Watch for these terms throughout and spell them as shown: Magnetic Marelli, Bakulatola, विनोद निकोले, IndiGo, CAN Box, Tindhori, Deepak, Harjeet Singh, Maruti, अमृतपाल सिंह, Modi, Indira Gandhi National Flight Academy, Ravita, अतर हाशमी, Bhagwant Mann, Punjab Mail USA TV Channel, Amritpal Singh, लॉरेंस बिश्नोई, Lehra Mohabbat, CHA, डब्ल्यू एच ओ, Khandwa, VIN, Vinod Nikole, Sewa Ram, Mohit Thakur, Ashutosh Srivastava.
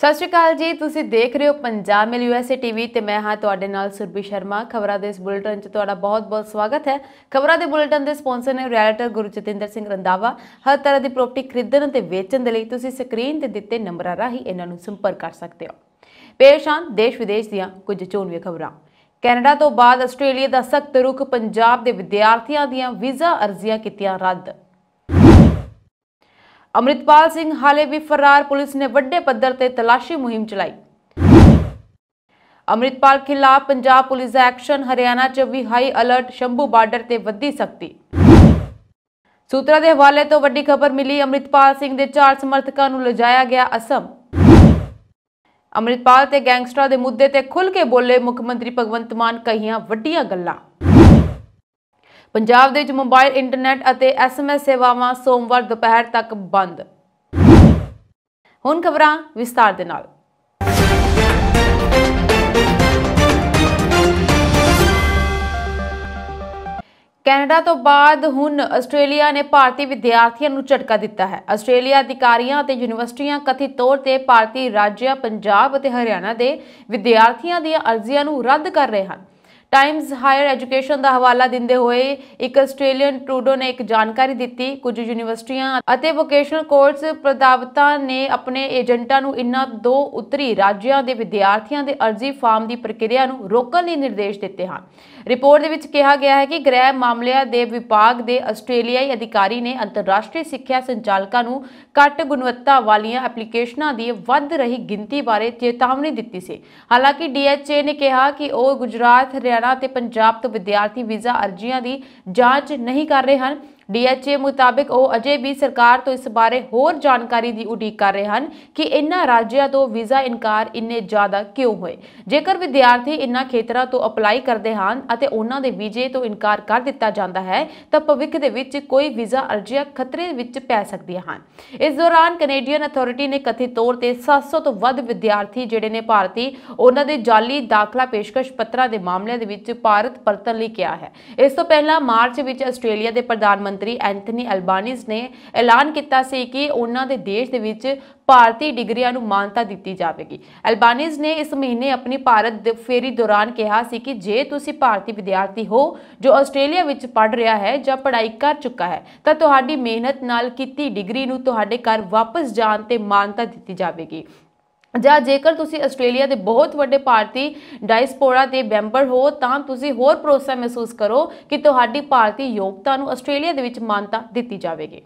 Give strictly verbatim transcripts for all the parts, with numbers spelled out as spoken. सत श्री अकाल जी, तुसी देख रहे हो पंजाब मेल यूएसए टीवी ते मैं हाँ तुहाडे नाल सुरभी शर्मा। खबरां दे इस बुलेटिन च तुहाडा बहुत बहुत स्वागत है। खबरां दे बुलेटिन दे स्पॉन्सर ने रियल्टर गुरु जतिंदर सिंह रंधावा। हर तरह की प्रॉपर्टी खरीदण ते वेचण दे लई तुसी स्क्रीन ते दित्ते नंबरां राहीं इन्हां नूं संपर्क कर सकते हो। पेश आं देश विदेश दियां कुछ चोणवीं खबरां। कैनेडा तो बाद आस्ट्रेलिया का सख्त रुख, पंजाब के विद्यार्थियों दीआं वीज़ा अर्जियां कीतियां रद्द। अमृतपाल सिंह हाले भी फरार, पुलिस ने वड्डे पद्धर ते तलाशी मुहिम चलाई। अमृतपाल खिलाफ पंजाब पुलिस का एक्शन, हरियाणा च भी हाई अलर्ट, शंभू बार्डर ते वधी सख्ती। सूत्रा के हवाले तो वड्डी खबर मिली, अमृतपाल सिंह के चार समर्थकों नूं लजाया गया असम। अमृतपाल ते गैंगस्टरां दे मुद्दे ते खुल के बोले मुख्यमंत्री भगवंत मान, कहियां वड्डियां गल्लां। पंजाब दे विच मोबाइल इंटरनेट अते एसएमएस सेवावां सोमवार दोपहर तक बंद। हुण खबरां विस्तार दे नाल। ਕੈਨੇਡਾ तो बाद हुण आस्ट्रेलिया ने भारतीय विद्यार्थियों को झटका दिता है। आस्ट्रेलिया अधिकारियों ते यूनिवर्सिटियां कथित तौर पर भारतीय राज्य पंजाब और हरियाणा के विद्यार्थियों दी अर्जियां नूं रद्द कर रहे हैं। टाइम्स हायर एजुकेशन का हवाला दिंदे हुए एक आस्ट्रेलियन ट्रूडो ने एक जानकारी दी, कुछ यूनिवर्सिटियां अते वोकेशनल कोर्स प्रदाता ने अपने एजेंटा नूं इन्हां दो उत्तरी राज्यां दे विद्यार्थियों के अर्जी फार्म की प्रक्रिया नूं रोकण लई निर्देश दिते हैं। रिपोर्ट दे विच कहा गया है कि गृह मामलों के विभाग के आस्ट्रेलियाई अधिकारी ने अंतरराष्ट्रीय सिक्ख्या संचालकों नूं घट गुणवत्ता वालियां एप्लीकेशनां की वध रही गिनती बारे चेतावनी दी सी। हालांकि डी एच ए ने कहा कि वह गुजरात, हरियाणा ते पंजाब तो विद्यार्थी वीज़ा अर्जियां की जांच नहीं कर रहे हैं। डी एच ए मुताबिक वह अजे भी सरकार तो इस बारे होर जानकारी की उड़ीक कर रहे हैं कि इन्हां राज्यों तो वीज़ा इनकार इन्ने ज़्यादा क्यों होए। जेकर विद्यार्थी इन्हां खेतरां तो अपलाई करते हैं और उन्हां दे वीजे तो इनकार कर दिता जाता है तो भविष्य दे विच कोई वीज़ा अर्जियां खतरे विच पै सकदियां हन। इस दौरान कैनेडियन अथॉरिटी ने कथित तौर पर सात सौ तो वध विद्यार्थी जिहड़े ने भारती उन्हां दे जाली दाखला पेशकश पत्रां दे मामले दे विच भारत परतण लई किया है। इस तो पहला मार्च विच आस्ट्रेलिया के प्रधानमंत्री एंथनी अल्बानीज़ ने ऐलान किया कि उन्हां दे देश दे विच भारतीय डिग्रियां नूं मानता दी जाएगी। अल्बानीज़ ने इस महीने अपनी भारत फेरी दौरान कहा सी कि जे तुसी भारतीय विद्यार्थी हो जो आस्ट्रेलिया विच पढ़ रहा है जां पढ़ाई कर चुका है तां तुहाडी मेहनत नाल कीती डिग्री नूं तुहाडे घर वापस जाण ते मानता दी जाएगी। ਜਾਂ ਜੇਕਰ ਤੁਸੀਂ ਆਸਟ੍ਰੇਲੀਆ ਦੇ ਬਹੁਤ ਵੱਡੇ ਭਾਰਤੀ ਡਾਇਸਪੋਰਾ ਦੇ ਮੈਂਬਰ ਹੋ ਤਾਂ ਤੁਸੀਂ ਹੋਰ ਭਰੋਸਾ ਮਹਿਸੂਸ ਕਰੋ ਕਿ ਤੁਹਾਡੀ ਭਾਰਤੀ ਯੋਗਤਾ ਨੂੰ ਆਸਟ੍ਰੇਲੀਆ ਦੇ ਵਿੱਚ ਮਾਨਤਾ ਦਿੱਤੀ ਜਾਵੇਗੀ।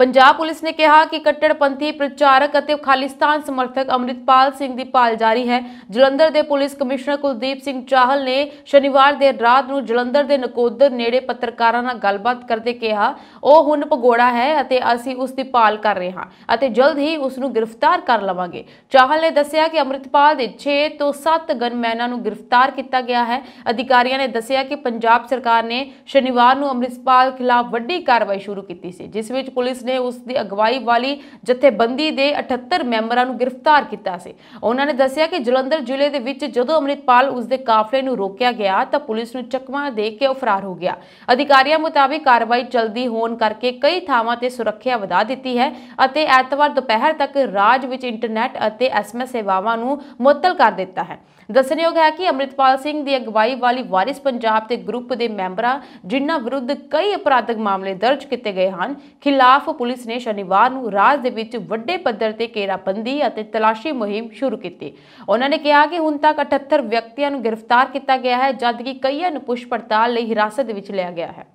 पंजाब पुलिस ने कहा कि कट्टड़पंथी प्रचारक और खालिस्तान समर्थक अमृतपाल सिंह की भाल जारी है। जलंधर के पुलिस कमिश्नर कुलदीप सिंह चाहल ने शनिवार देर रात को जलंधर के नकोदर नेड़े पत्रकारों नाल गलबात करते कहा, वह हुण भगोड़ा है और असीं उसकी भाल कर रहे हां और जल्द ही उसनूं गिरफ्तार कर लवांगे। चाहल ने दस्सिया कि अमृतपाल के छे तो सत्त गनमैनां नूं गिरफ्तार किया गया है। अधिकारियों ने दस्सिया कि पंजाब सरकार ने शनिवार को अमृतपाल खिलाफ वड्डी कार्रवाई शुरू की सी, जिस विच पुलिस ने उसकी अगवाई वाली जथेबंदी के अठहत्तर मैंबरां नूं गिरफ्तार किया सी। उन्होंने दस्सिया कि जलंधर जिले के विच जदों अमृतपाल उसके काफले नूं रोकिया गया तो पुलिस नूं चकमा दे के फरार हो गया। अधिकारियों मुताबिक कार्रवाई चलदी होण करके कई थावां ते सुरक्षा वधा दित्ती है अते ऐतवार दोपहर तक राज विच इंटरनेट अते एसएमएस सेवावां नूं मुअत्तल कर दित्ता है। दस्सणयोग है कि अमृतपाल सिंह की अगवाई वाली वारिस पंजाब के ग्रुप के मैंबरां जिन्हां विरुद्ध कई अपराधक मामले दर्ज किए गए हैं खिलाफ पुलिस ने शनिवार को राज दे विच वड्डे पद्धर ते घेराबंदी अते तलाशी मुहिम शुरू की। उन्होंने कहा कि हुण तक अठहत्तर व्यक्तियों को गिरफ्तार किया गया है जबकि कईयों को पुछ पड़ताल लई हिरासत विच लिया गया है।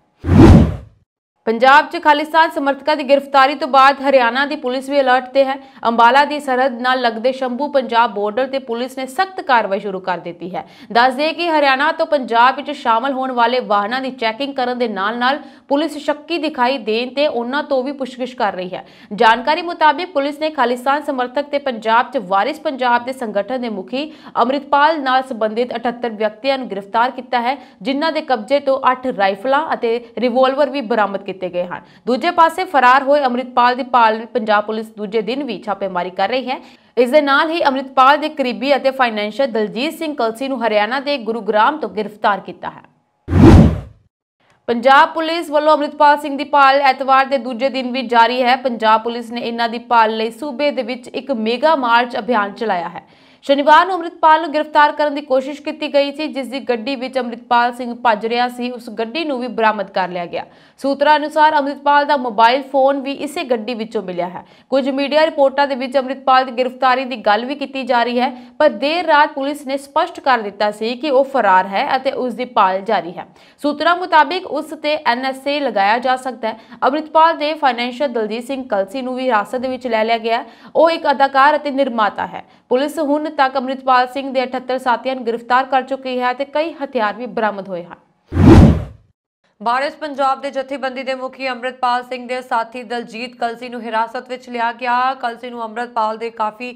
पंजाब च खालिस्तान समर्थकों की गिरफ्तारी तो बाद हरियाणा की पुलिस भी अलर्ट ते है। अंबाला की सरहद नाल लगते शंभू पंजाब बॉर्डर ते पुलिस ने सख्त कार्रवाई शुरू कर दी है। दस दे कि हरियाणा तो पंजाब विच शामिल होने वाले वाहनों की चैकिंग करने के नाल नाल पुलिस शक्की दिखाई देने ते उन्हां तो भी पुछगिछ कर रही है। जानकारी मुताबिक पुलिस ने खालिस्तान समर्थक ते पंजाब च वारिस पंजाब के संगठन के मुखी अमृतपाल नाल संबंधित अठहत्तर व्यक्तियों को गिरफ्तार किया है जिन्हां के कब्जे तो अठ राइफलों अते रिवॉल्वर भी बरामद किए गए हैं। दूजे पासे फरार होए अमृतपाल दी भाल पंजाब पुलिस दूजे दिन भी छापेमारी कर रही है। इस दे नाल ही अमृतपाल दे करीबी अते फाइनेंशियल दलजीत सिंह कलसी नूं हरियाणा के गुरुग्राम तो गिरफ्तार किया है। पंजाब पुलिस वालों अमृतपाल सिंह की भाल एतवार के दूजे दिन भी जारी है। पंजाब पुलिस ने इन्हां की भाल लई सूबे दे विच एक मेगा मार्च अभियान चलाया है। शनिवार को अमृतपाल को गिरफ्तार करने की कोशिश की गई थी, जिसकी गड्डी विच अमृतपाल सिंह भज रहा सी, उस गड्डी नूं भी बरामद कर लिया गया। सूत्रा अनुसार अमृतपाल का मोबाइल फोन भी इसे गड्डी विचों मिलिया है। कुछ मीडिया रिपोर्टां दे विच अमृतपाल की गिरफ्तारी की गल भी की जा रही है, पर देर रात पुलिस ने स्पष्ट कर दिता सी कि वह फरार है और उसकी भाल जारी है। सूत्रा मुताबिक उस ते एन एस ए लगाया जा सकता है। अमृतपाल के फाइनैंशियल दलजीत सिंह कलसी नूं भी हिरासत में लै लिया गया। वह एक अदाकार और निर्माता है। पुलिस हुण तक अमृतपाल सिंह के अठहत्तर साथियों को गिरफ्तार कर चुकी है ते कई हथियार भी बरामद हुए हैं। बारिश पंजाब के जथेबंदी के मुखी अमृतपाल सिंह के साथी दलजीत कलसी को हिरासत में लिया गया। कलसी को अमृतपाल के काफ़ी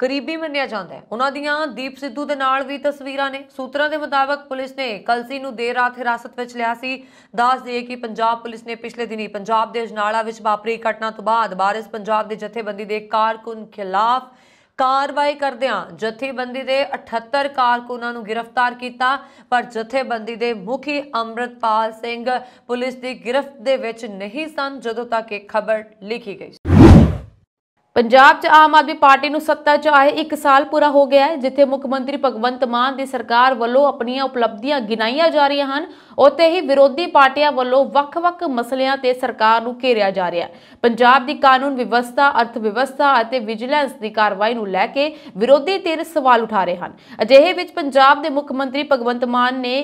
करीबी मन्निया जाता है। उन्हां दियां दीप सिद्धू दे नाल भी तस्वीरां ने। सूत्रां दे मुताबक पुलिस ने कलसी नूं देर रात हिरासत विच लिया सी। दस दईए कि पंजाब पुलिस ने पिछले दिनी पंजाब दे अजनाला विच वापरी घटना तो बाद बारिश पंजाब दे जथेबंदी दे कारकुन खिलाफ कार्रवाई करदियां जथेबंदी दे अठहत्तर कारकुनां नूं गिरफ्तार किया, पर जथेबंदी दे मुखी अमृतपाल सिंह पुलिस की गिरफ्त दे विच नहीं सन जदों तक एक खबर लिखी गई। पंजाब च आम आदमी पार्टी नूं सत्ता च आए एक साल पूरा हो गया है। जिथे मुख्यमंत्री भगवंत मान की सरकार वालों अपन उपलब्धियां गिनाई जा रही हैं, उत्थे ही विरोधी पार्टियां वालों वख-वख मसलियां ते सरकार नूं घेरिया जा रहा है। पंजाब की कानून व्यवस्था, अर्थ व्यवस्था और विजिलेंस की कार्रवाई नूं लैके विरोधी धिर सवाल उठा रहे हैं। अजिहे विच पंजाब के मुख्यमंत्री भगवंत मान ने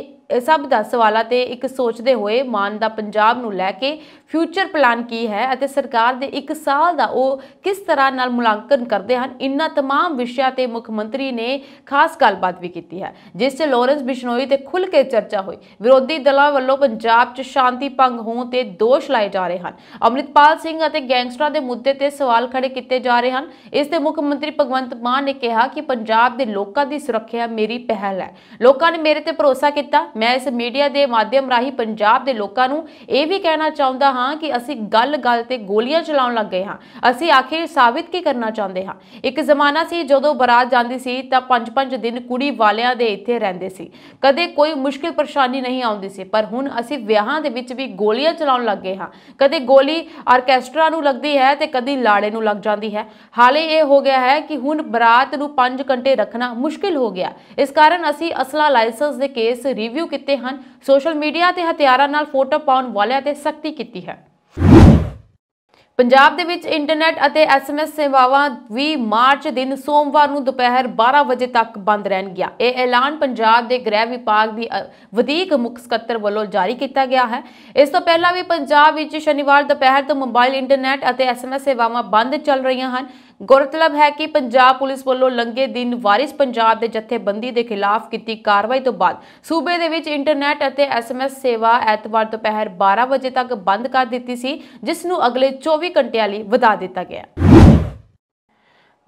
सब दा सवालां ते एक सोचते हुए मान दा पंजाब नूं लैके फ्यूचर प्लान की है अते सरकार दे एक साल दा वह किस तरह नाल मुलांकन करते हैं, इन्हां तमाम विषयां ते मुख्यमंत्री ने खास गलबात भी की है, जिस च लॉरेंस बिश्नोई ते खुल के चर्चा हुई। विरोधी दलों वालों पंजाब च शांति भंग होण ते दोष लाए जा रहे हैं। अमृतपाल सिंह अते गैंगस्टरां दे मुद्दे ते सवाल खड़े किए जा रहे हैं। इस ते मुख्यमंत्री भगवंत मान ने कहा कि पंजाब दे लोकां दी सुरक्षा मेरी पहल है। लोकां ने मेरे ते भरोसा किया। मैं इस मीडिया के माध्यम राही पंजाब के लोगों को यह भी कहना चाहता हाँ कि असी गल गल ते गोलियां चलाउण लग गए हाँ। असी आखिर साबित की करना चाहते हाँ। एक जमाना सी जदों बरात जाती सी तां पंज पंज दिन कुड़ी वालियां दे इत्थे रहिंदे सी, कदे कोई मुश्किल परेशानी नहीं आउंदी सी, पर हुण असी विआहां दे विच भी गोलियां चलाउण लग गए हाँ। कदे गोली आर्केस्ट्रा नूं लगदी है ते कदी लाड़े नूं लग जाती है। हाले ये हो गया है कि हुण बरात नूं पंज घंटे रखना मुश्किल हो गया। इस कारण असी असला लाइसेंस दे केस रिव्यू किते हैं। सोशल मीडिया ते हथियारां नाल फोटो पाउण वालियां ते सख्ती कीती है। पंजाब दे विच इंटरनेट अते एस एम एस सेवावां बीस मार्च दिन सोमवार नूं दोपहर बारह बजे तक बंद रहणगियां। यह ऐलान पंजाब दे गृह विभाग दी वधीक मुख सकत्तर वल्लों जारी किया गया है। इस तो पहला भी पंजाब विच शनिवार दोपहर तो मोबाइल इंटरनेट अते एस एम एस सेवावां बंद चल रही हैं। गौरतलब है कि पंजाब पुलिस वालों लंघे दिन वारिस पंजाब के जथेबंदी के खिलाफ की कार्रवाई तो बाद सूबे दे विच इंटरनेट अते एस एम एस सेवा एतवार दोपहर बारह बजे तक बंद कर दी सी, जिसनू अगले चौबीस घंटे लिए वधा दिता गया।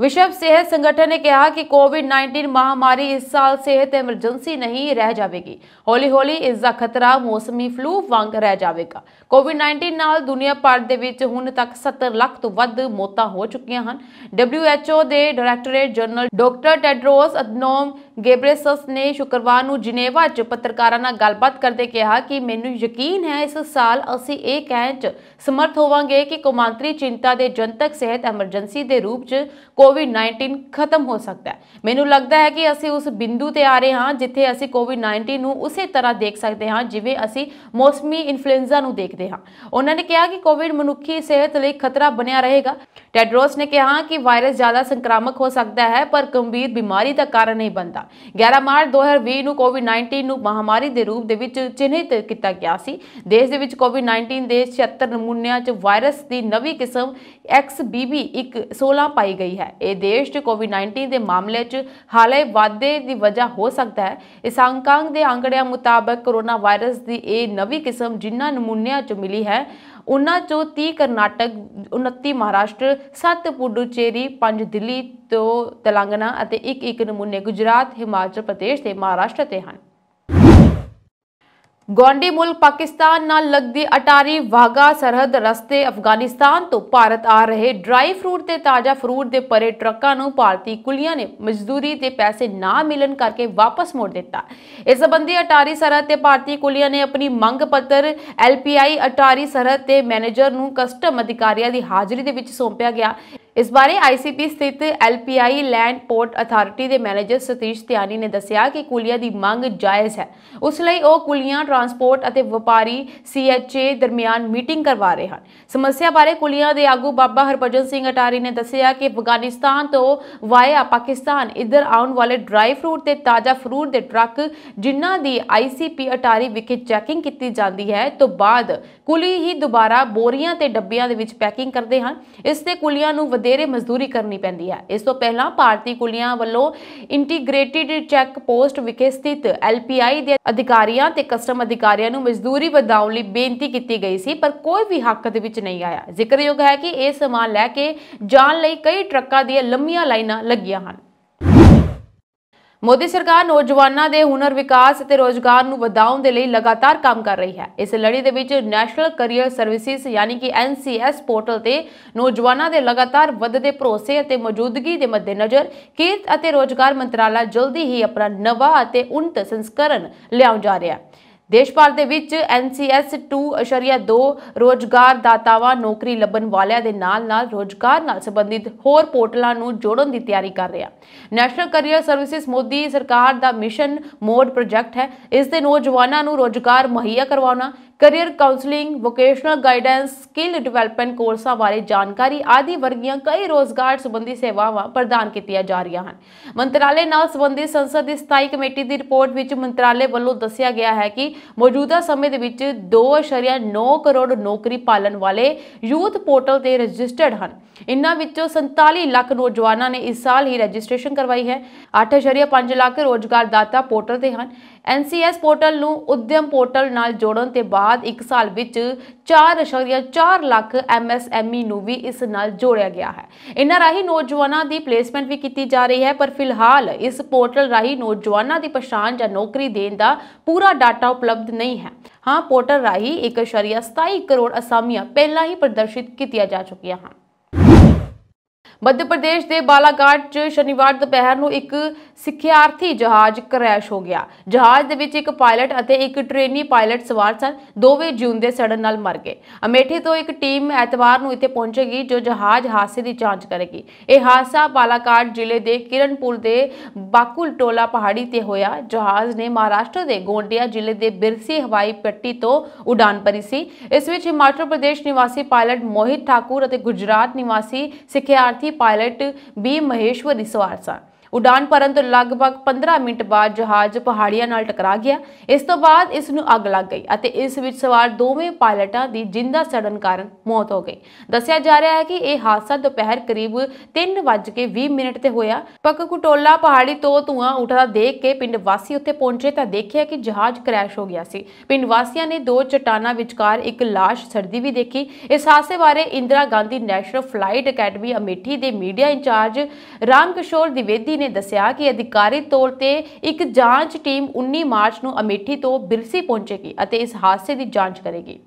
विश्व सेहत संगठन ने कहा कि कोविड नाइनटीन महामारी इस साल सेहत एमरजेंसी नहीं रह जाएगी। हौली हौली इसका खतरा मौसमी फ्लू वांग रह जाएगा। कोविड नाइनटीन नाल दुनिया भर दे विच हुण तक सत्तर लाख तो वध मौतां हो चुकियां हन। डब्ल्यू एच ओ दे directorate general doctor Tedros Adhanom Ghebreyesus ने शुक्रवार को जिनेवा च पत्रकारां नाल गलबात करदे कहा कि मैनू यकीन है इस साल असीं इह कहण च समर्थ होवांगे कि कौमांतरी चिंता दे जनतक सेहत एमरजेंसी दे रूप च कोविड नाइनटीन खत्म हो सकता है। मैनू लगता है कि असीं उस बिंदु ते आ रहे हाँ जिथे असीं कोविड नाइनटीन नूं उसे तरह देख सकते हाँ जिवें असीं मौसमी इन्फ्लुएंजा नूं देखदे हाँ। उन्होंने कहा कि कोविड मनुखी सेहत लई खतरा बनिया रहेगा। टेड्रोस ने कहा कि वायरस ज़्यादा संक्रामक हो सकता है पर गंभीर बीमारी का कारण नहीं बनता। ग्यारह मार्च दो हज़ार भी कोविड नाइनटीन नूं महामारी के रूप दे विच चिन्हित किया गया सी। देश दे विच कोविड नाइनटीन के छिहत्तर नमूनियां च वायरस की नवी किस्म एक्स बी बी एक सोलह पाई गई है। यह देश च कोविड नाइनटीन के मामले च हाले वाधे की वजह हो सकता है। इस आंकांग के आंकड़िया मुताबक कोरोना वायरस की यह नवी किस्म जिन्हां नमूनियां च मिली है उन्हां चों तीस करनाटक, उनतीस महाराष्ट्र, सत्त पुडुचेरी, पांच दिल्ली तो तेलंगाना और एक एक नमूने गुजरात, हिमाचल प्रदेश के महाराष्ट्र ते हैं। गोंडी मुल्क पाकिस्तान नाल लगदी अटारी वाघा सरहद रस्ते अफगानिस्तान तो भारत आ रहे ड्राई फ्रूट ते ताज़ा फ्रूट दे परे ट्रकां नूं भारती कुलियां ने मजदूरी ते पैसे ना मिलन करके वापस मोड़ दिता। इस संबंधी अटारी सरहद ते भारती कुलियां ने अपनी मंग पत्र एल पी आई अटारी सरहद ते मैनेजर नूं कस्टम अधिकारियां दी हाजरी दे विच सौंपिया गया। इस बारे आई सी पी स्थित L P I land port authority के मैनेजर सतीश त्यानी ने दसिया कि कुलिया की मांग जायज़ है, उस लई ओह कुलिया ट्रांसपोर्ट अते व्यापारी सी एच ए दरमियान मीटिंग करवा रहे हैं। समस्या बारे कुलिया के आगू बाबा हरभजन सिंह अटारी ने दसिया कि अफगानिस्तान तो वाया पाकिस्तान इधर आने वाले ड्राई फ्रूट ते ताज़ा फ्रूट के ट्रक जिन्हां दी आई सी पी अटारी विखे चैकिंग की जाती है तो बाद कुली ही दोबारा बोरियां ते डब्बियां दे विच पैकिंग करते हैं। इससे कुलिया नूं ਵਧੇਰੇ ਮਜ਼ਦੂਰੀ ਕਰਨੀ ਪੈਂਦੀ ਹੈ। ਇਸ ਤੋਂ ਪਹਿਲਾਂ ਭਾਰਤੀ ਕੁਲੀਆਂ ਵੱਲੋਂ ਇੰਟੀਗ੍ਰੇਟਿਡ ਚੈੱਕ ਪੋਸਟ ਵਿਖੇ ਸਥਿਤ ਐਲ ਪੀ ਆਈ ਦੇ ਅਧਿਕਾਰੀਆਂ ਤੇ ਕਸਟਮ ਅਧਿਕਾਰੀਆਂ ਨੂੰ ਮਜ਼ਦੂਰੀ ਵਧਾਉਣ ਲਈ ਬੇਨਤੀ ਕੀਤੀ ਗਈ ਸੀ, ਪਰ ਕੋਈ ਵੀ ਹੱਕ ਦੇ ਵਿੱਚ ਨਹੀਂ ਆਇਆ। ਜ਼ਿਕਰਯੋਗ ਹੈ ਕਿ ਇਹ ਸਮਾਨ ਲੈ ਕੇ ਜਾਣ ਲਈ ਕਈ ਟਰੱਕਾਂ ਦੀਆਂ ਲੰਮੀਆਂ ਲਾਈਨਾਂ ਲੱਗੀਆਂ ਹਨ। मोदी सरकार नौजवानों के हुनर विकास ते रोजगार नूं वधाउण दे लई लगातार काम कर रही है। इस लड़ी दे विच नैशनल करियर सर्विसिज यानी कि एन सी एस पोर्टल ते नौजवानों के लगातार वधदे भरोसे अते मौजूदगी के मद्देनज़र किरत अते रोजगार मंत्राला जल्दी ही अपना नवा अते उन्नत संस्करण लियाउण जा रहा है। देश भर के विच N C S two point O रोजगारदातावां नौकरी लभण वालियां दे नाल नाल रोजगार नाल संबंधित होर पोर्टलां नूं जोड़न दी तैयारी कर रहा है। नैशनल करियर सर्विसिज मोदी सरकार दा मिशन मोड प्रोजेक्ट है। इस दे नौजवानां नूं रोजगार मुहैया करवाना, career counselling, vocational guidance, skill development कोर्सां बारे जानकारी आदि वर्गियां कई रोजगार संबंधी सेवावां प्रदान कीतियां जा रहियां हन। मंत्रालय नाल संबंधित संसद की स्थायी कमेटी की रिपोर्ट विच मंत्रालय वल्लों दस्सिया गया है कि मौजूदा समय दे विच दो अशरिया नौ करोड़ नौकरी पालन वाले यूथ पोर्टल ते रजिस्टर्ड हन। इन्हां विचों संताली लाख नौजवानों ने इस साल ही रजिस्ट्रेशन करवाई है। अठ अशरिया पांच लाख रोजगारदाता पोर्टल ते हन। एन सी एस पोर्टल नूं उद्यम पोर्टल नाल जोड़न ते बाद एक साल विच चार अशरिया चार lakh M S M E नूं भी इस नाल जोड़िया गया है। इन्हां राही नौजवानों की प्लेसमेंट भी की जा रही है, पर फिलहाल इस पोर्टल राही नौजवानों की पछाण या नौकरी देने का पूरा डाटा उपलब्ध नहीं है। हाँ, पोर्टल राही एक अशरिया सताई करोड़ असामियां पहला ही प्रदर्शित की जा चुकी हैं। मध्य प्रदेश के बालाघाट शनिवार दोपहर को एक सिक्ख्यार्थी जहाज क्रैश हो गया। जहाज के विच एक पायलट और एक ट्रेनी पायलट सवार सन, दोवें जिउंदे सड़न नाल मर गए। अमेठी तो एक टीम एतवार को इत्थे पहुंचेगी जो जहाज हादसे की जांच करेगी। यह हादसा बालाघाट जिले के किरणपुर के बाकुलटोला पहाड़ी से होया। जहाज ने महाराष्ट्र के गोंडिया जिले के बिरसी हवाई पट्टी तो उड़ान भरी सी। इस विच हिमाचल प्रदेश निवासी पायलट मोहित ठाकुर और गुजरात निवासी सिक्ख्यार्थी पायलट बी महेश्वरी सवार सन। उड़ान भरन तो लगभग पंद्रह मिनट बाद जहाज पहाड़ियां नाल टकरा गया। इस तो बाद इस नूं अग लग गई अते इस विच सवार दोवें पायलटां दी जिंदा सड़न कारण मौत हो गई। दस्सिया जा रहा है कि यह हादसा दोपहर करीब तीन बज के बीस मिनट ते होया। पककुटोला पहाड़ी तो धुआं उठदा देख के पिंड वासी उत्थे पहुंचे तां देखिया कि जहाज क्रैश हो गया सी। पिंड वासियां ने दो चट्टानां विचकार एक लाश सड़दी भी देखी। इस हादसे बारे Indira Gandhi national flight academy Amethi के मीडिया इंचार्ज रामकिशोर द्विवेदी ने दस्सिया कि अधिकारिक तौर ते एक जांच टीम उन्नीस मार्च नूं अमेठी तो बिरसी पहुंचेगी अते इस हादसे की जांच करेगी।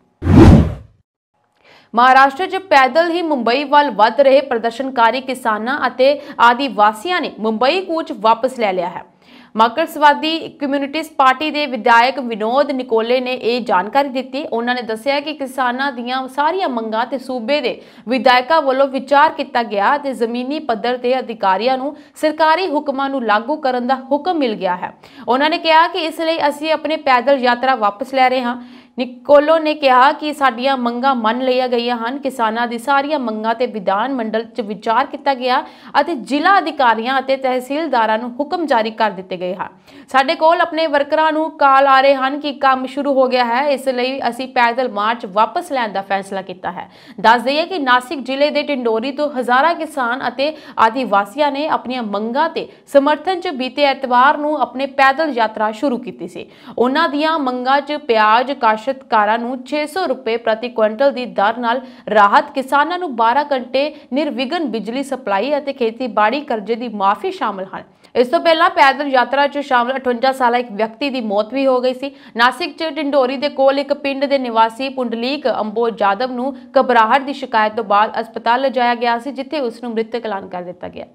महाराष्ट्र च पैदल ही मुंबई वाल वध रहे प्रदर्शनकारी किसानां अते आदिवासियों ने मुंबई कूच वापस लै लिया है। मार्क्सवादी कम्यूनिटीज पार्टी के विधायक विनोद निकोले ने यह जानकारी दी। उन्होंने दस्सिया कि किसानों दियां सारियां मंगां ते सूबे के विधायकों वालों विचार किया गया ते जमीनी पद्धर ते अधिकारियों नूं सरकारी हुक्मां नूं लागू करन दा हुक्म मिल गया है। उन्होंने कहा कि इसलिए असीं अपने पैदल यात्रा वापस लै रहे हां। निकोलो ने कहा कि साडियां मंगां मन लईआं गईआं हन। किसानां दी सारियां मंगां ते विधान मंडल च विचार किया गया अते जिला अधिकारियां अते तहसीलदारां नूं हुक्म जारी कर दित्ते गए हन। साडे कोल अपने वर्करां नूं काल आ रहे हन कि काम शुरू हो गया है, इस लई असीं पैदल मार्च वापस लैण दा फैसला कीता है। दस दईए कि नासिक जिले के टिंडोरी तो हज़ारां किसान अते आदिवासियां ने अपनियां मंगां ते समर्थन च बीते एतवार नूं अपने पैदल यात्रा शुरू कीती सी। उन्हां दीआं मंगां च प्याज काश ਕਾਰਾਂ ਨੂੰ ਛੇ ਸੌ ਰੁਪਏ ਪ੍ਰਤੀ ਕੁਇੰਟਲ ਦੀ ਦਰ ਨਾਲ ਰਾਹਤ, ਕਿਸਾਨਾਂ ਨੂੰ ਬਾਰਾਂ ਘੰਟੇ ਨਿਰਵਿਘਨ ਬਿਜਲੀ ਸਪਲਾਈ ਅਤੇ ਖੇਤੀਬਾੜੀ ਕਰਜ਼ੇ ਦੀ ਮਾਫੀ ਸ਼ਾਮਲ ਹਨ। इस तो पहला पैदल यात्रा च शामिल अठवंजा साल एक व्यक्ति की मौत भी हो गई सी। नासिक च ढिंडोरी के कोल एक पिंड के निवासी पुंडलीक अंबोज यादव नूं घबराहट की शिकायत तो बाद अस्पताल लिजाया गया सी, जिथे उसनूं मृतक ऐलान कर दिता गया।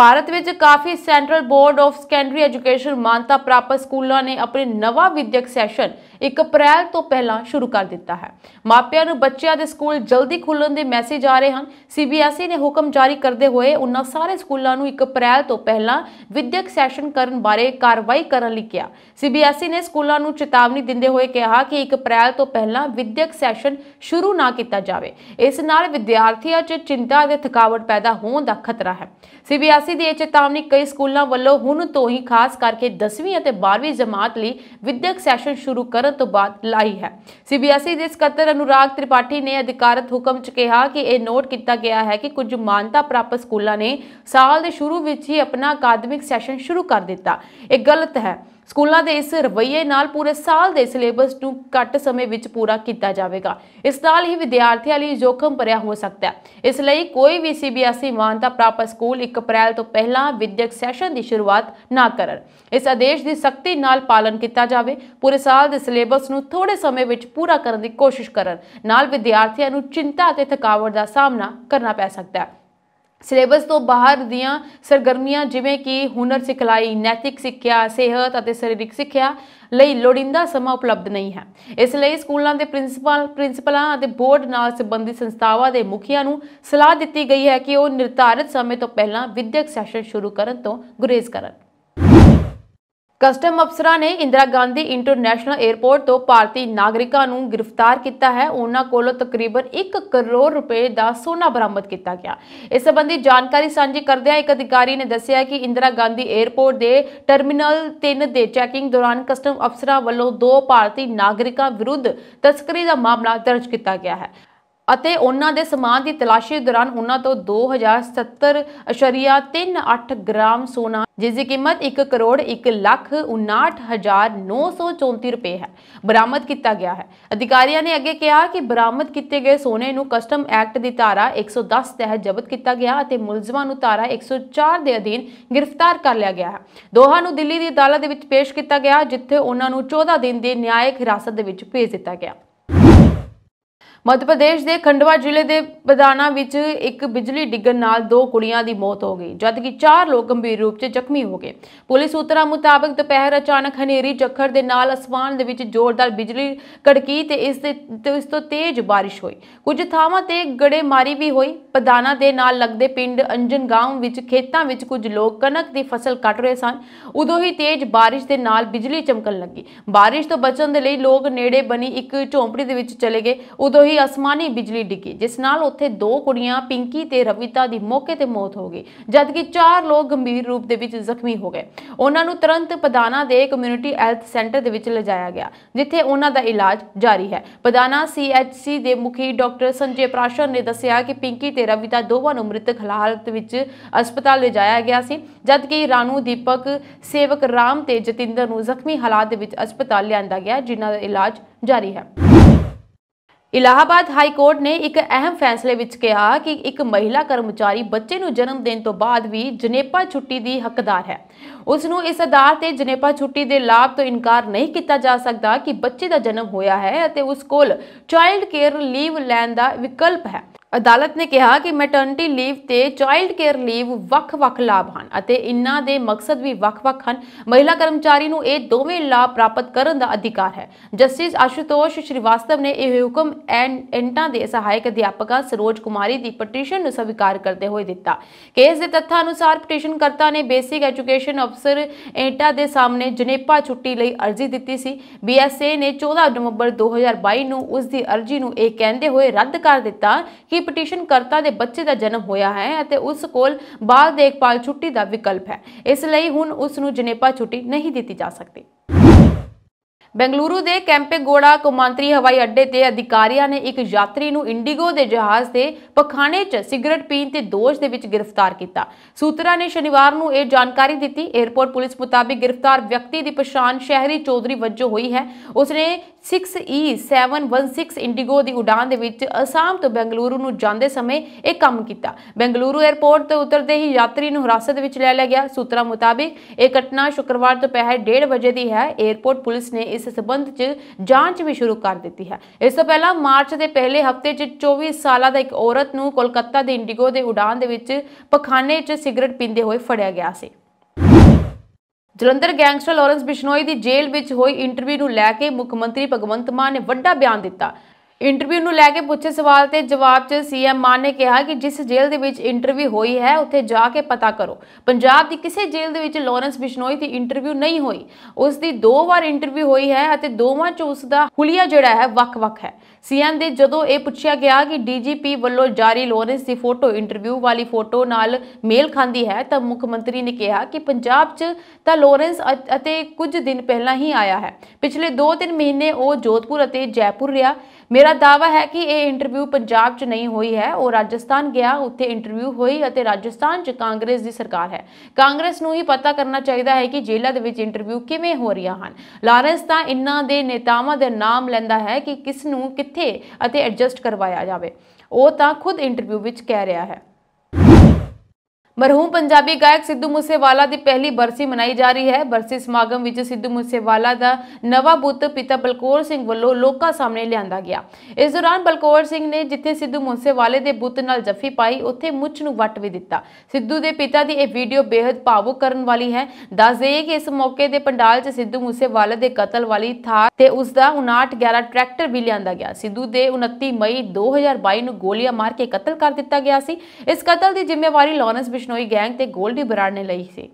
भारत में काफ़ी central board of secondary education मानता प्राप्त स्कूलों ने अपने नवा विद्यक सैशन एक अप्रैल तो पहला शुरू कर दिता है। मापिया नूं बच्चों के स्कूल जल्दी खुलन के मैसेज आ रहे हैं। सीबीएसई ने हुक्म जारी करते हुए उन्होंने सारे स्कूलों नूं एक अप्रैल तो पहला विद्यक सैशन करने बारे कार्रवाई करने लई कहा। सीबीएसई ने स्कूलों नूं चेतावनी देते हुए कहा कि एक अप्रैल तो पहला विद्यक सैशन शुरू ना किया जाए, इस नाल विद्यार्थियों च चिंता ते थकावट पैदा होने का खतरा है। सीबीएसई यह चेतावनी कई स्कूलों वालों हुण तो ही खास करके दसवीं ते बारहवीं जमात लई विद्यक सैशन शुरू करने तो बाद लाई है। सीबीएसई के सकत्तर अनुराग त्रिपाठी ने अधिकारत हुक्म च कहा कि यह नोट किया गया है कि कुछ मानता प्राप्त स्कूलों ने साल के शुरू में ही अपना अकादमिक सैशन शुरू कर दिता। यह गलत है। स्कूलों के इस रवैये नाल पूरे साल के सिलेबस को घट समय में पूरा किया जाएगा, इस नाल ही विद्यार्थियों लिए जोखम भरिया हो सकता है। इसलिए कोई भी सीबीएसई मानता प्राप्त स्कूल एक अप्रैल तो पहला विद्यक सैशन की शुरुआत ना करन। इस आदेश की सख्ती नाल पालन किया जाए। पूरे साल के सिलेबस को थोड़े समय में पूरा करने की कोशिश करन नाल विद्यार्थियों को चिंता ते थकावट का सामना करना पै सकता है। सिलेबस तो बाहर दीआं सरगर्मियां जिवें कि हुनर सिखलाई, नैतिक सिक्ख्या, सेहत और सरीरिक सिक्ख्या ਲਈ ਲੋੜੀਂਦਾ ਸਮਾਂ ਉਪਲਬਧ ਨਹੀਂ ਹੈ। ਇਸ ਲਈ ਸਕੂਲਾਂ ਦੇ ਪ੍ਰਿੰਸੀਪਲ ਪ੍ਰਿੰਸੀਪਲਾਂ ਅਤੇ ਬੋਰਡ ਨਾਲ ਸੰਬੰਧਿਤ ਸੰਸਥਾਵਾਂ ਦੇ ਮੁਖੀਆਂ ਨੂੰ ਸਲਾਹ ਦਿੱਤੀ ਗਈ ਹੈ ਕਿ ਉਹ ਨਿਰਧਾਰਿਤ ਸਮੇਂ ਤੋਂ ਪਹਿਲਾਂ ਵਿਦਿਅਕ ਸੈਸ਼ਨ ਸ਼ੁਰੂ ਕਰਨ ਤੋਂ ਗੁਰੇਜ਼ ਕਰਨ। कस्टम अफसर ने इंदिरा गांधी इंटरनेशनल एयरपोर्ट तो भारतीय नागरिकों को गिरफ्तार किया है। उन्होंने कोलों तकरीबन एक करोड़ रुपए का सोना बरामद किया गया। इस संबंधी जानकारी साझी करदे एक अधिकारी ने दस्सिया कि इंदिरा गांधी एयरपोर्ट के टर्मीनल तीन के चैकिंग दौरान कस्टम अफसर वालों दो भारतीय नागरिकों विरुद्ध तस्करी का मामला दर्ज किया गया है। उन्होंने दे समान की तलाशी दौरान उन्होंने तो दो हज़ार सत्तर अशरिया तीन अठ ग्राम सोना, जिसकी कीमत एक करोड़ एक लाख उनाहठ हज़ार नौ सौ चौंती रुपये है, बरामद किया गया है। अधिकारियों ने अगे कहा कि बरामद किए गए सोने को कस्टम एक्ट की धारा एक सौ दस तहत जब्त किया गया और मुलजमान को धारा एक सौ चार के अधीन गिरफ्तार कर लिया गया है। दोनों दिल्ली की अदालत में पेश किया गया, जिथे उन्होंने चौदह दिन की न्यायिक हिरासत में भेज दिया गया। मध्य प्रदेश के खंडवा जिले के पदाना विच एक बिजली डिगन नाल दो कुड़ियां की मौत हो गई, जबकि चार लोग गंभीर रूप से जख्मी हो गए। पुलिस सूत्रों मुताबक दोपहर अचानक हनेरी झक्खड़ के नाल आसमान के विच जोरदार बिजली कड़की ते इस ते इस तो तेज बारिश हुई। कुछ थावां ते गड़ेमारी भी हुई। पदाना के नाल लगते पिंड अंजन गांव विच खेतों में कुछ लोग कणक की फसल कट रहे सन, उदों ही तेज बारिश के नाल बिजली चमकन लगी। बारिश तो बचण दे लई लोग नेड़े बनी एक झोंपड़ी दे विच चले गए, उदों आसमानी बिजली डिगी, जिस नाल उत्थे दो कुड़ियां पिंकी ते रविता दी मौके ते मौत हो गई, जबकि चार लोग गंभीर रूप दे विच जख्मी हो गए। उन्हां नूं तुरंत पदाना दे कम्युनिटी हैल्थ सेंटर दे विच लिजाया गया, जिथे उन्हां दा इलाज जारी है। पदाना सीएचसी दे मुखी डॉक्टर संजय प्राशन ने दस्सिया कि पिंकी ते रविता दोवां नूं मृतक हालत विच हस्पताल लिजाया गया सी, जबकि रानू, दीपक, सेवक राम ते जतिंदर नूं जख्मी हालात दे विच हस्पताल लियांदा गया, जिन्हां दा इलाज जारी है। इलाहाबाद हाई कोर्ट ने एक अहम फैसले विच कहा कि एक महिला कर्मचारी बच्चे नूं जन्म देने तो बाद भी जनेपा छुट्टी की हकदार है। उसनूं इस आधार पर जनेपा छुट्टी के लाभ तो इनकार नहीं किया जा सकता कि बच्चे का जन्म होया है और उस कोल चाइल्ड केयर लीव लैन का विकल्प है। अदालत ने कहा कि मैटरनिटी लीव ते चाइल्ड केयर लीव वख-वख लाभ हैं अते इन्हां दे मकसद भी वख-वख हन। महिला कर्मचारी नूं इह दोवें लाभ प्राप्त करन दा अधिकार है। जस्टिस आशुतोष श्रीवास्तव ने यह हुक्म एंटा दे सहायक अध्यापक सरोज कुमारी की पटीशन नूं स्वीकार करते हुए दिता। केस के तथ्य अनुसार पटीशनकर्ता ने बेसिक एजुकेशन अफसर एंटा दे सामने जनेपा छुट्टी लई अर्जी दित्ती सी। बी एस ए ने चौदह नवंबर दो हज़ार बाई नूं उसकी अर्जी नूं इह कहंदे होए रद्द कर दिता कि पटिशनकर्ता के बच्चे का जन्म होया है ते उस कोल बाल देखभाल छुट्टी का विकल्प है, इसलिए हुण उसनूं जनेपा छुट्टी नहीं दी जा सकती। बेंगलुरु के कैंपेगौड़ा कौमांतरी हवाई अड्डे से अधिकारियों ने एक यात्री को इंडिगो के जहाज़ के पखाने च सिगरेट पीने के दोष के विच गिरफ्तार किया। सूत्रा ने शनिवार को यह जानकारी दी। एयरपोर्ट पुलिस मुताबिक गिरफ्तार व्यक्ति की पछाण शहरी चौधरी वजों हुई है। उसने six E seven one six IndiGo की उड़ान दे विच आसाम तो बेंगलुरु नूं जांदे समय एक काम किया। बेंगलुरु एयरपोर्ट तो उतरते ही यात्री नूं हिरासत विच ले लिया गया। सूत्रा मुताबिक यह घटना शुक्रवार दोपहर तो डेढ़ बजे की है। एयरपोर्ट पुलिस ने इस संबंध में जांच भी शुरू कर दी है। इस तो पहला मार्च के पहले हफ्ते चौबीस साल की एक औरत नूं कोलकाता के इंडिगो की उड़ान दे विच पखाने च सिगरेट पींदे हुए फड़िया गया सी। जलंधर गैंगस्टर लॉरेंस बिश्नोई की जेल में हुई इंटरव्यू को लैके मुख्य मंत्री भगवंत मान ने बड़ा बयान दिता। इंटरव्यू को लैके पूछे सवाल के जवाब में सीएम मान ने कहा कि जिस जेल के विच इंटरव्यू हुई है उत्थे जाके पता करो। पंजाब की किसी जेल के विच लॉरेंस बिश्नोई की इंटरव्यू नहीं हुई। उसकी दो बार इंटरव्यू हुई है और दोवां च उसका हुलिया जिहड़ा है वख-वख है। सीएम दे जदों यह पूछा गया कि डीजीपी वालों जारी लॉरेंस की फोटो इंटरव्यू वाली फोटो नाल मेल खाती है तो मुख्यमंत्री ने कहा कि पंजाब च तां लॉरेंस अते कुछ दिन पहला ही आया है। पिछले दो तीन महीने वह जोधपुर अते जयपुर रहा। मेरा दावा है कि यह इंटरव्यू पंजाब च नहीं हुई है। वह राजस्थान गया, उत्थे इंटरव्यू हुई और राजस्थान च कांग्रेस की सरकार है। कांग्रेस नूं ही पता करना चाहिए है कि जेलों दे विच इंटरव्यू किवें हो रही हैं। लॉरेंस तां इन्हां दे नेतावां दे नाम लैंदा है कि किस नूं कित्थे अते एडजस्ट करवाया जाए। वह तां खुद इंटरव्यू विच कह रहा है। मरहूम पंजाबी गायक सिद्धू मूसेवाला की पहली बरसी मनाई जा रही है। बरसी समागम विच सिद्धू मूसेवाला का नवा पुत पिता बलकौर सिंह वल्लों लोगों सामने लिया गया। इस दौरान बलकौर सिंह ने जिथे सिद्धू मूसेवाले के बुत नाल जफी पाई उत्थे मुछ नूं वट भी दिता। सिद्धू के पिता की यह वीडियो बेहद भावुक करने वाली है। दस दईए कि इस मौके के पंडाल च सिद्धू मूसेवाले के कतल वाली थार ते उसका उनाहठ ग्यारह ट्रैक्टर भी लिया गया। सिद्धू के उनती मई दो हज़ार बाई नूं गोलियां मार के कतल कर दिता गया सी। इस कतल की जिम्मेवारी लॉरेंस बिश्नोई गैंग ते गोल्डी बराड़ ने लई सी।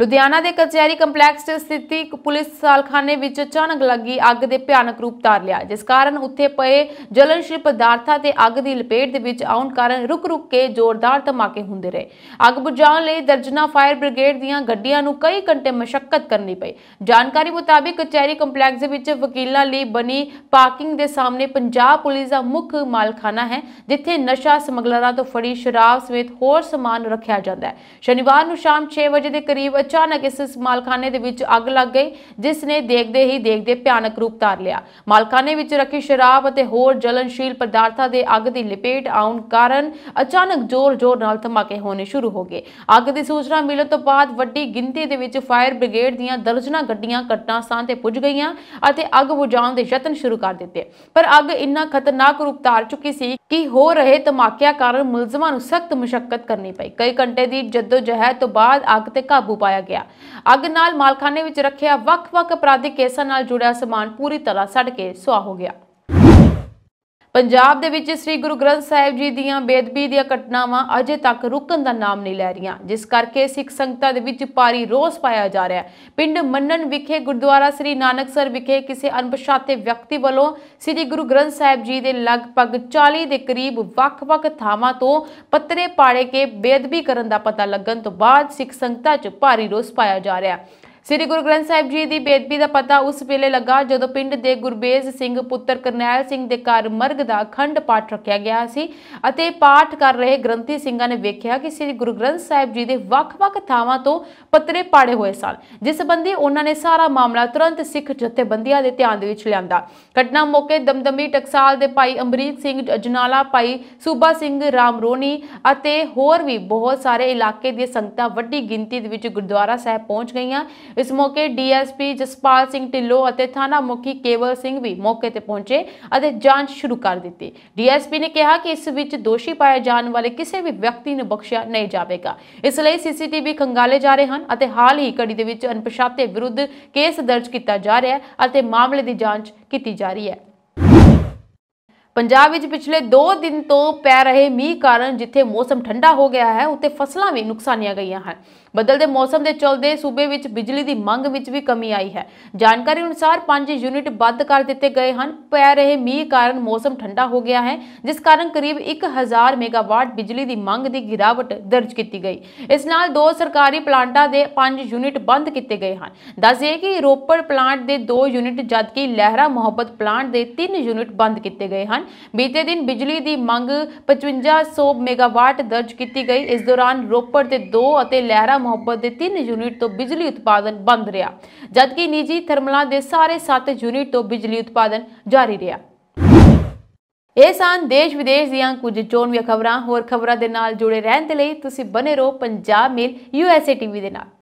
लुधियाना के कचहरी कंपलैक्स स्थित पुलिस सालखाने विच अचानक लगी अग के भयानक रूप धार लिया, जिस कारण उत्थे पए जलनशील पदार्थां ते अग की लपेट दे विच आउण कारण रुक रुक के जोरदार धमाके हुंदे रहे। अग बुझाउण लई दर्जना फायर ब्रिगेड दीयां गड्डियां नूं कई घंटे मशक्कत करनी पई। जानकारी मुताबिक कचहरी कंपलैक्स विच वकीलां लई बनी पार्किंग के सामने पंजाब पुलिस का मुख्य मालखाना है, जिथे नशा समगलरां तों फड़ी शराब समेत होर समान रखिया जांदा है। शनिवार नूं शाम छे बजे के करीब अचानक इस मालखाने दे विच अग लग गई, जिसने देखते ही देखते भयानक रूप धार लिया। मालखाने विच रखी शराब अते होर जलनशील पदार्थां दे अग दी लपेट आउण कारण अचानक जोर जोर नाल धमाके होणे शुरू हो गए। अग दी सूचना मिलण तों बाद वड्डी गिणती दे विच फायर ब्रिगेड दीयां दर्जनां गड्डियां घटना स्थान ते पुज गईयां अते अग बुझाउण दे यतन शुरू कर दित्ते, पर अग इन्ना खतरनाक रूप धार चुकी सी कि हो रहे धमाकियां कारण मुलजमां नूं सख्त मशक्कत करनी पई। कई घंटे दी जद्दोजहद तों बाद अग ते काबू पाया गया। अग नाल मालखाने विच रखिया वख-वख अपराधिक केसां नाल जुड़िया समान पूरी तरह सड़ के सुआह हो गया। पंजाब दे विच श्री गुरु ग्रंथ साहिब जी दीयां बेदबी दीयां घटनावां अजे तक रुकण दा नाम नहीं लै रहीयां, जिस करके सिख संगतां दे विच भारी रोस पाया जा रहा है। पिंड मन्नन विखे गुरुद्वारा श्री नानकसर विखे किसी अनपछाते व्यक्ति वालों श्री गुरु ग्रंथ साहिब जी दे लगभग चालीस के करीब वख-वख थावां तो पत्तरे पाड़े के बेदबी करन दा पता लगन तो बाद सिख संगतां च भारी रोस पाया जा रहा है। श्री गुरु ग्रंथ साहिब जी की बेदबी का पता उस वेले लगा जदों पिंड के गुरबेज सिंह पुत्र करनैल सिंह के घर मर्ग का अखंड पाठ रखा गया सी अते पाठ कर रहे ग्रंथी सिंघां ने वेख्या कि श्री गुरु ग्रंथ साहिब जी के वख-वख थावां तो पत्तरे पाड़े हुए सन, जिस संबंधी उन्होंने सारा मामला तुरंत सिख जथेबंदियां दे ध्यान दे विच लिआंदा। घटना मौके दमदमी टकसाल के भाई अमरीक सिंह अजनाला भाई सूबा सिंह राम रोनी अते होर भी बहुत सारे इलाके दी संगतां वड्डी गिणती दे विच गुरुद्वारा साहिब पहुंच गईयां। इस मौके डीएसपी जसपाल सिंह ढिल्लों और थाना मुखी केवल सिंह भी मौके पर पहुंचे और जांच शुरू कर दी। डीएसपी ने कहा कि इस विच दोषी पाए जाने वाले किसी भी व्यक्ति को बख्शिया नहीं जाएगा, इसलिए सीसीटीवी खंगाले जा रहे हैं और हाल ही कड़ी दे विच अनपछाते विरुद्ध केस दर्ज किया जा रहा है और मामले की जांच की जा रही है। पंजाब विच पिछले दो दिन तो पै रहे मींह कारण जिथे मौसम ठंडा हो गया है उत्थे फसलां भी नुकसानियां गईयां हैं। बदलते मौसम के चलते सूबे में बिजली की मंग में भी कमी आई है। जानकारी अनुसार पांच यूनिट बंद कर दिए गए हैं। पै रहे मींह कारण मौसम ठंडा हो गया है, जिस कारण करीब एक हज़ार मेगावाट बिजली की मंग की गिरावट दर्ज की गई। इस नाल दो सरकारी प्लांटा के पांच यूनिट बंद किए गए हैं। दस दईए कि रोपड़ प्लांट के दो यूनिट जबकि लहरा मोहब्बत प्लांट के तीन यूनिट बंद किए गए हैं। बीते दिन बिजली की मंग पचवंजा सौ मेगावाट दर्ज की गई। इस दौरान रोपड़ के दो और लहरा मोहब्बत के तीन यूनिट तो बिजली उत्पादन बंद रहा जबकि निजी थर्मलों के सारे सात यूनिट तो बिजली उत्पादन जारी रहा। यह सन देश विदेश दीयां कुछ चोणवीं खबरां। होर खबरां दे नाल जुड़े रहने के लिए तुसीं बने रहो Punjab Mail U S A T V दे नाल।